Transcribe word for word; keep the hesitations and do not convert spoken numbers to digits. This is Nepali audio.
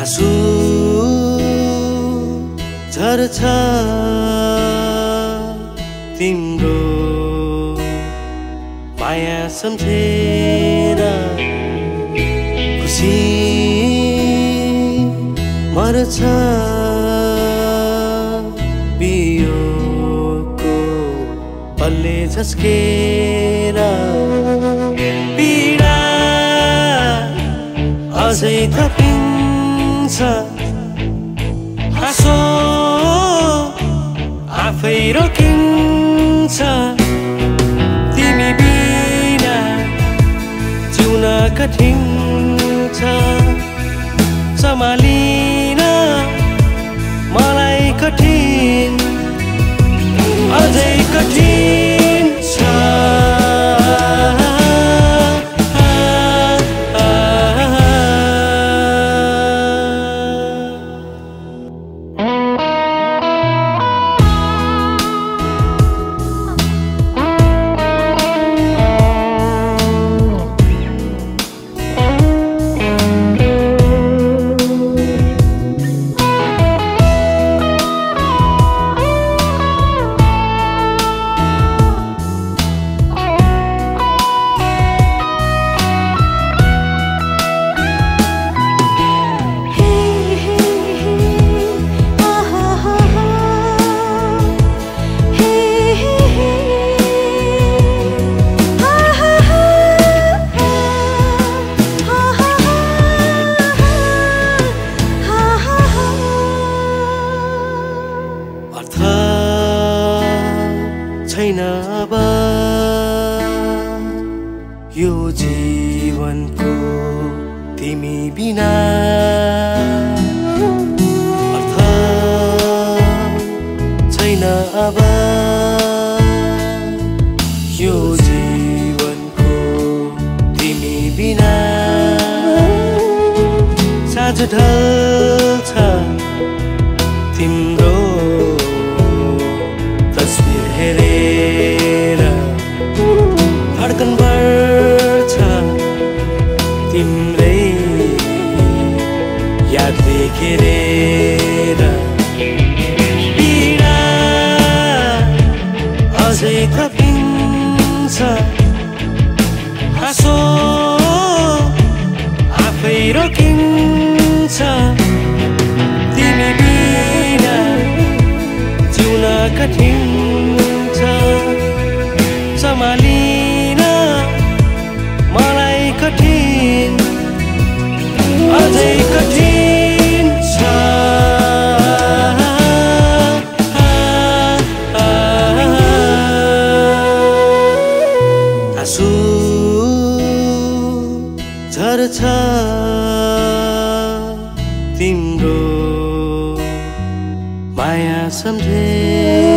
Asu charcha timro maya samjhera khushi marcha biyoko palle jhaskera pida azai thapin हाँसो आफै रोकिन्छ तिमी बिना जिउन कठिन छ सम्हालिन मलाई कठिन अझै कठिन छ यो जीवनको तिमी बिना अर्थ छैन अब यो जीवनको तिमी बिना साँझ ढल्छ तिम्रो तस्बिर हेरेर धड्कन घेरेरा पीडा अझै थपिन्छ हाँसो आफै रोकिन्छ तिमी बिना जिउन कठिन छ सम्हालिन मलाई कठिन अझै कठिन आँसु झर्छ तिम्रो माया सम्झे।